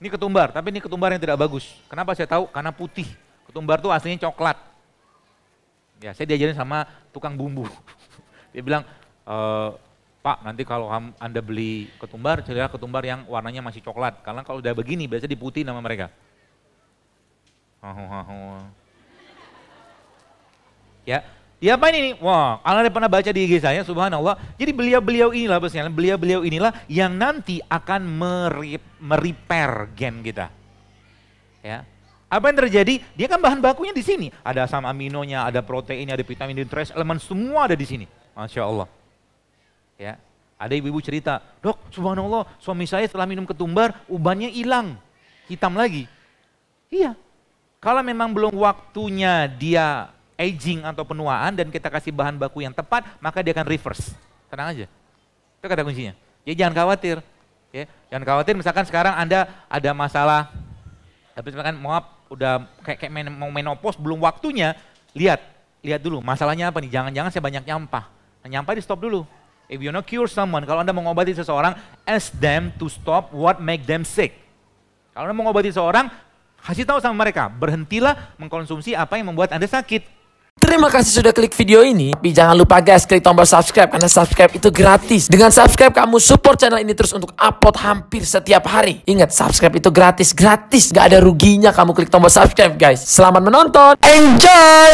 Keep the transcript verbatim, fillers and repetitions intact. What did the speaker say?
Ini ketumbar, tapi ini ketumbar yang tidak bagus. Kenapa saya tahu? Karena putih. Ketumbar itu aslinya coklat. Ya, saya diajarin sama tukang bumbu. Dia bilang, e, Pak, nanti kalau Anda beli ketumbar, carilah ketumbar yang warnanya masih coklat. Karena kalau udah begini, biasanya diputih nama mereka. Ya, ya apa ini? Wah, Anda pernah baca di I G saya, subhanallah. Jadi beliau-beliau inilah, beliau-beliau inilah yang nanti akan merepair gen kita. Ya. Apa yang terjadi? Dia kan bahan bakunya di sini. Ada asam aminonya, ada proteinnya, ada vitamin, dan trace elemen, semua ada di sini. Masya Allah. Ya. Ada ibu-ibu cerita, dok, subhanallah, suami saya setelah minum ketumbar, ubannya hilang, hitam lagi. Iya. Kalau memang belum waktunya dia aging atau penuaan dan kita kasih bahan baku yang tepat, maka dia akan reverse. Tenang aja. Itu kata kuncinya. Jadi jangan khawatir. Ya. Jangan khawatir, misalkan sekarang Anda ada masalah, tapi misalkan maaf, udah kayak, kayak men mau menopause belum waktunya, lihat lihat dulu masalahnya apa nih, jangan-jangan saya banyak nyampah. Nah, nyampah di stop dulu. If you know cure someone, kalau Anda mengobati seseorang, ask them to stop what make them sick. Kalau Anda mengobati seseorang, kasih tahu sama mereka, berhentilah mengkonsumsi apa yang membuat Anda sakit. Terima kasih sudah klik video ini, tapi jangan lupa guys klik tombol subscribe karena subscribe itu gratis. Dengan subscribe kamu support channel ini terus untuk upload hampir setiap hari. Ingat, subscribe itu gratis, gratis. Gak ada ruginya kamu klik tombol subscribe guys. Selamat menonton, enjoy!